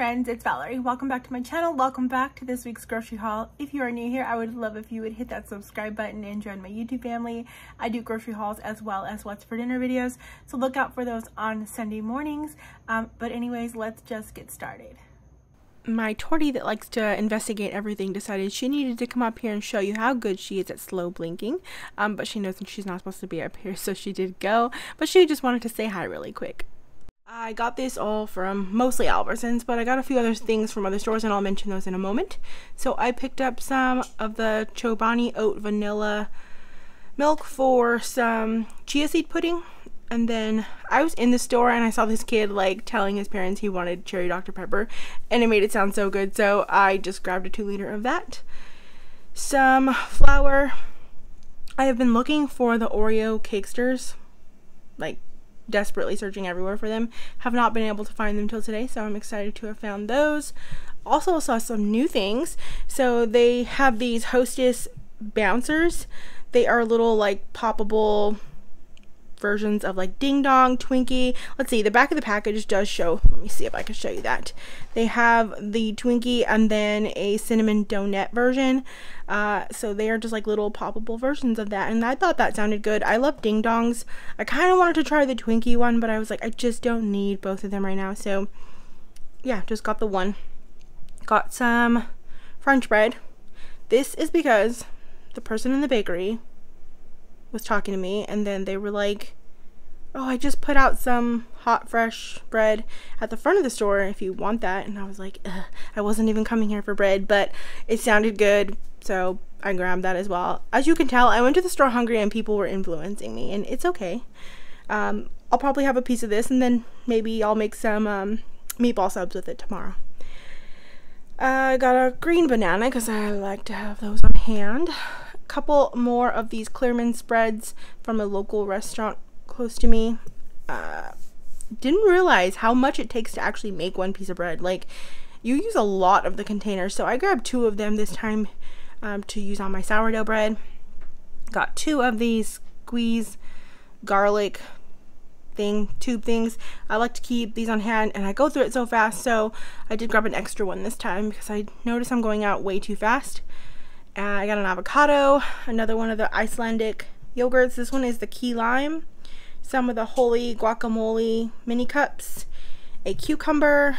friends, it's Valerie. Welcome back to my channel. Welcome back to this week's grocery haul. If you are new here, I would love if you would hit that subscribe button and join my YouTube family. I do grocery hauls as well as what's for dinner videos, so look out for those on Sunday mornings. But anyways, let's just get started. My tortie that likes to investigate everything decided she needed to come up here and show you how good she is at slow blinking, but she knows that she's not supposed to be up here, so she did go, but she just wanted to say hi really quick. I got this all from mostly Albertsons, but I got a few other things from other stores, and I'll mention those in a moment. So I picked up some of the Chobani oat vanilla milk for some chia seed pudding, and then I was in the store and I saw this kid like telling his parents he wanted cherry Dr. Pepper, and it made it sound so good, so I just grabbed a 2-liter of that. Some flour. I have been looking for the Oreo Cakesters, like desperately searching everywhere for them. Have not been able to find them till today, so I'm excited to have found those. Also saw some new things. So they have these Hostess Bouncers. They are little like poppable versions of like Ding Dong, Twinkie. Let's see, the back of the package does show, let me see if I can show you that. They have the Twinkie and then a cinnamon donut version. So they are just like little poppable versions of that, and I thought that sounded good. I love Ding Dongs. I kind of wanted to try the Twinkie one, but I was like, I just don't need both of them right now. So yeah, just got the one. Got some French bread. This is because the person in the bakery was talking to me, and then they were like, oh, I just put out some hot fresh bread at the front of the store if you want that, and I was like, ugh, I wasn't even coming here for bread, but it sounded good, so I grabbed that as well. As you can tell, I went to the store hungry and people were influencing me, and it's okay. I'll probably have a piece of this, and then maybe I'll make some meatball subs with it tomorrow. I got a green banana because I like to have those on hand. Couple more of these Clearman spreads from a local restaurant close to me. Didn't realize how much it takes to actually make one piece of bread. Like, you use a lot of the containers, so I grabbed 2 of them this time to use on my sourdough bread. Got 2 of these squeeze garlic tube things. I like to keep these on hand, and I go through it so fast, so I did grab an extra one this time because I noticed I'm going out way too fast. I got an avocado, another one of the Icelandic yogurts. This one is the key lime. Some of the holy guacamole mini cups. A cucumber.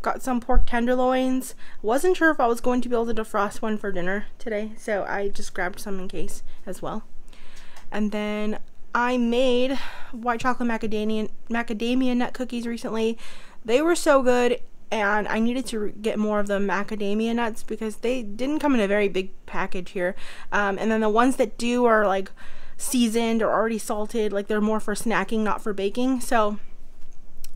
Got some pork tenderloins. Wasn't sure if I was going to be able to defrost one for dinner today, so I just grabbed some in case as well. And then I made white chocolate macadamia nut cookies recently. They were so good, and I needed to get more of the macadamia nuts because they didn't come in a very big package here. And then the ones that do are like seasoned or already salted, like they're more for snacking, not for baking. So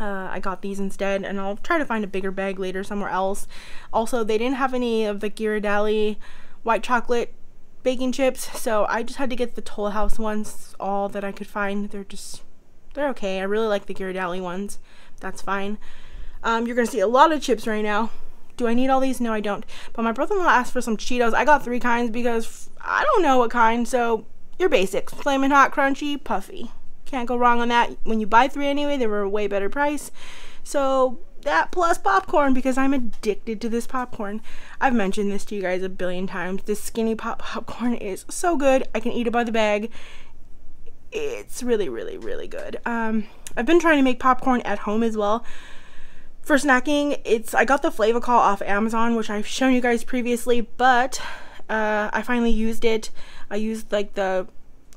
I got these instead, and I'll try to find a bigger bag later somewhere else. Also, they didn't have any of the Ghirardelli white chocolate baking chips, so I just had to get the Toll House ones, all that I could find. They're okay. I really like the Ghirardelli ones. That's fine. You're gonna see a lot of chips right now. Do I need all these? No, I don't. But my brother-in-law asked for some Cheetos. I got 3 kinds because I don't know what kind, so your basics. Flamin' Hot, crunchy, puffy. Can't go wrong on that. When you buy 3 anyway, they were a way better price. So that plus popcorn, because I'm addicted to this popcorn. I've mentioned this to you guys a billion times. This Skinny Pop popcorn is so good. I can eat it by the bag. It's really, really, really good. I've been trying to make popcorn at home as well. For snacking, I got the Flavacol off Amazon, which I've shown you guys previously, but I finally used it. I used like the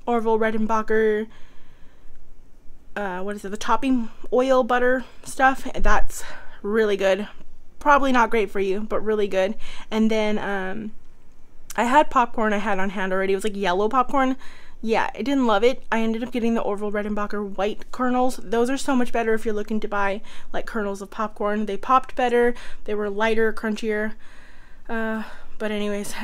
Orville Redenbacher, what is it, the topping oil butter stuff. That's really good. Probably not great for you, but really good. And then I had popcorn I had on hand already. It was like yellow popcorn. Yeah, I didn't love it. I ended up getting the Orville Redenbacher white kernels. Those are so much better if you're looking to buy like kernels of popcorn. They popped better. They were lighter, crunchier. But anyways,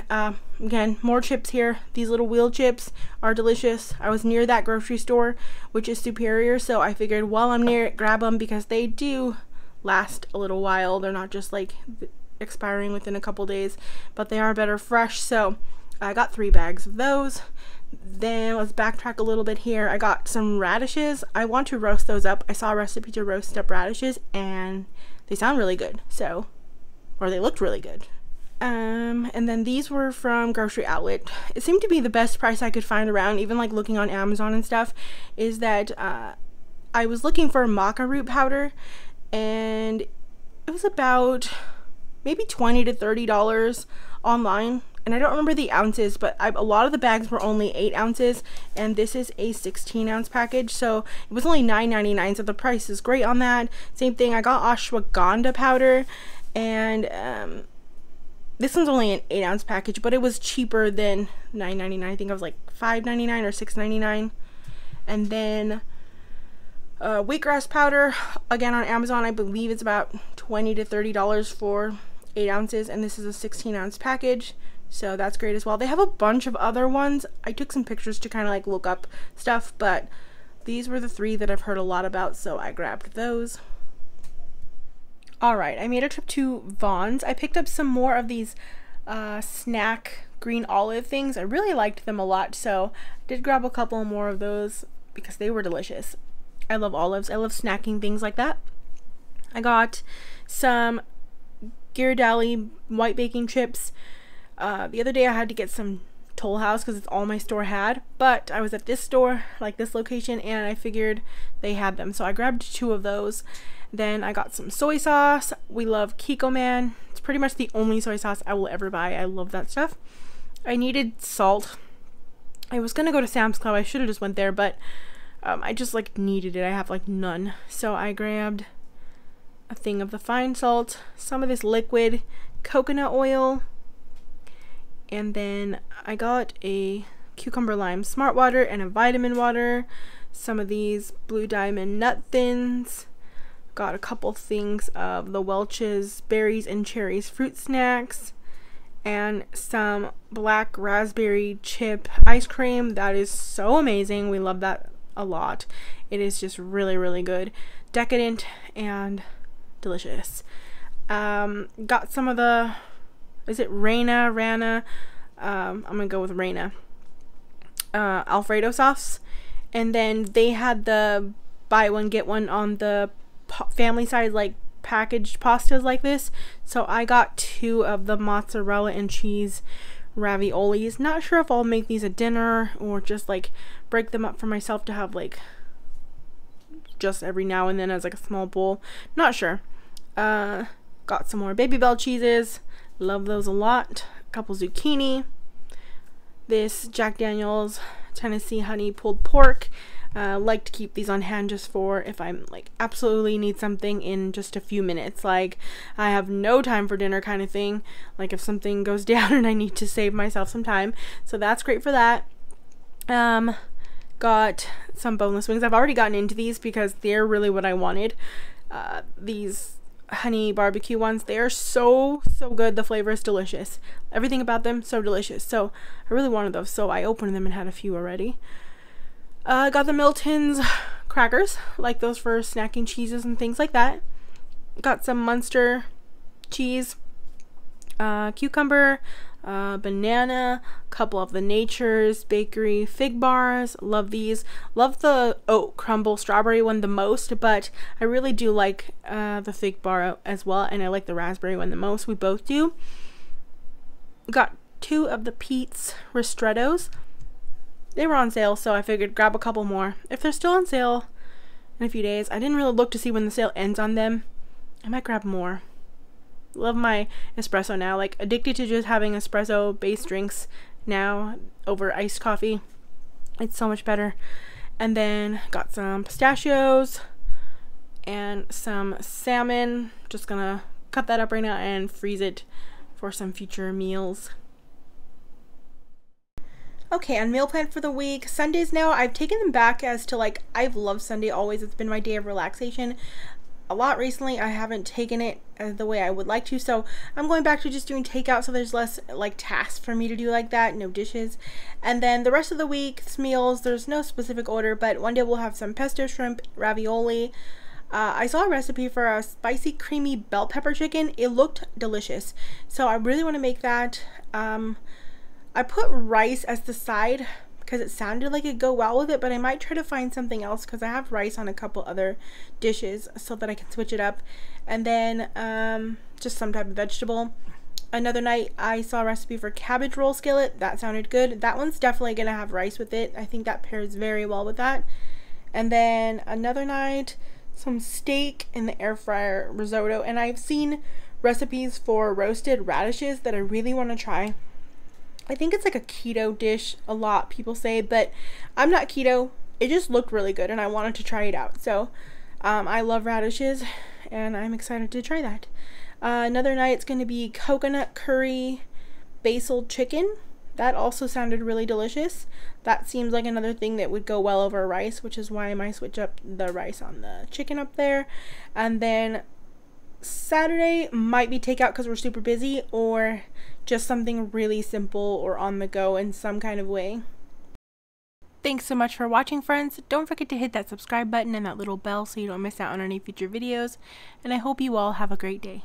again, more chips here. These little wheel chips are delicious. I was near that grocery store, which is Superior, so I figured while I'm near it, grab them because they do last a little while. They're not just like expiring within a couple days, but they are better fresh, so I got 3 bags of those. Then let's backtrack a little bit here. I got some radishes. I want to roast those up. I saw a recipe to roast up radishes, and they sound really good, so, or they looked really good. And then these were from Grocery Outlet. It seemed to be the best price I could find around, even like looking on Amazon and stuff, is that I was looking for maca root powder, and it was about maybe $20 to $30 online. And I don't remember the ounces, but a lot of the bags were only 8 ounces, and this is a 16-ounce package, so it was only $9.99, so the price is great on that. Same thing, I got ashwagandha powder, and this one's only an 8-ounce package, but it was cheaper than $9.99. I think I was like $5.99 or $6.99. And then wheatgrass powder, again on Amazon, I believe it's about $20 to $30 for 8 ounces, and this is a 16-ounce package. So that's great as well. They have a bunch of other ones. I took some pictures to kind of like look up stuff, but these were the 3 that I've heard a lot about, so I grabbed those. Alright, I made a trip to Vons. I picked up some more of these snack green olive things. I really liked them a lot, so I did grab a couple more of those because they were delicious. I love olives. I love snacking things like that. I got some Ghirardelli white baking chips. The other day I had to get some Toll House because it's all my store had, but I was at this store, like this location, and I figured they had them, so I grabbed 2 of those. Then I got some soy sauce. We love Kikkoman. It's pretty much the only soy sauce I will ever buy. I love that stuff. I needed salt. I was gonna go to Sam's Club. I should have just went there, but I just like needed it. I have like none, so I grabbed a thing of the fine salt, some of this liquid coconut oil, and then I got a cucumber lime smart water and a vitamin water, some of these Blue Diamond nut thins, got a couple things of the Welch's berries and cherries fruit snacks, and some black raspberry chip ice cream. That is so amazing. We love that a lot. It is just really, really good, decadent and delicious. Got some of the, is it Reina Rana? I'm gonna go with Reina. Alfredo sauce. And then they had the buy one get one on the family size, like packaged pastas like this. So I got 2 of the mozzarella and cheese raviolis. Not sure if I'll make these at dinner or just like break them up for myself to have like just every now and then as like a small bowl. Not sure. Got some more Baby Bell cheeses. Love those a lot. A couple zucchini. This Jack Daniels Tennessee honey pulled pork. Like to keep these on hand just for if I'm like absolutely need something in just a few minutes. Like I have no time for dinner kind of thing. Like if something goes down and I need to save myself some time. So that's great for that. Got some boneless wings. I've already gotten into these because they're really what I wanted. These honey barbecue ones, they are so good. The flavor is delicious, everything about them so delicious, so I really wanted those, so I opened them and had a few already. Got the Milton's crackers, like those for snacking cheeses and things like that. Got some Munster cheese, cucumber, banana, a couple of the Nature's Bakery fig bars. Love these. Love the oat crumble strawberry one the most, but I really do like the fig bar as well, and I like the raspberry one the most. We both do. Got 2 of the Pete's ristrettos. They were on sale, so I figured grab a couple more. If they're still on sale in a few days, I didn't really look to see when the sale ends on them. I might grab more. Love my espresso now, like addicted to just having espresso based drinks now over iced coffee. It's so much better. And then got some pistachios and some salmon. Just gonna cut that up right now and freeze it for some future meals. Okay, on meal plan for the week, Sundays now, I've taken them back as to like, I've loved Sunday always. It's been my day of relaxation. A lot recently I haven't taken it the way I would like to, so I'm going back to just doing takeout, so there's less like tasks for me to do like that, no dishes. And then the rest of the week's meals, there's no specific order, but one day we'll have some pesto shrimp ravioli. I saw a recipe for a spicy creamy bell pepper chicken. It looked delicious, so I really want to make that. I put rice as the side because it sounded like it'd go well with it, but I might try to find something else because I have rice on a couple other dishes so that I can switch it up. And then just some type of vegetable. Another night I saw a recipe for cabbage roll skillet. That sounded good. That one's definitely gonna have rice with it. I think that pairs very well with that. And then another night, some steak in the air fryer risotto. And I've seen recipes for roasted radishes that I really want to try. I think it's like a keto dish, a lot people say, but I'm not keto. It just looked really good and I wanted to try it out. So I love radishes and I'm excited to try that. Another night it's going to be coconut curry basil chicken. That also sounded really delicious. That seems like another thing that would go well over rice, which is why I might switch up the rice on the chicken up there. And then Saturday might be takeout because we're super busy, or just something really simple or on the go in some kind of way. Thanks so much for watching, friends. Don't forget to hit that subscribe button and that little bell so you don't miss out on any future videos. And I hope you all have a great day.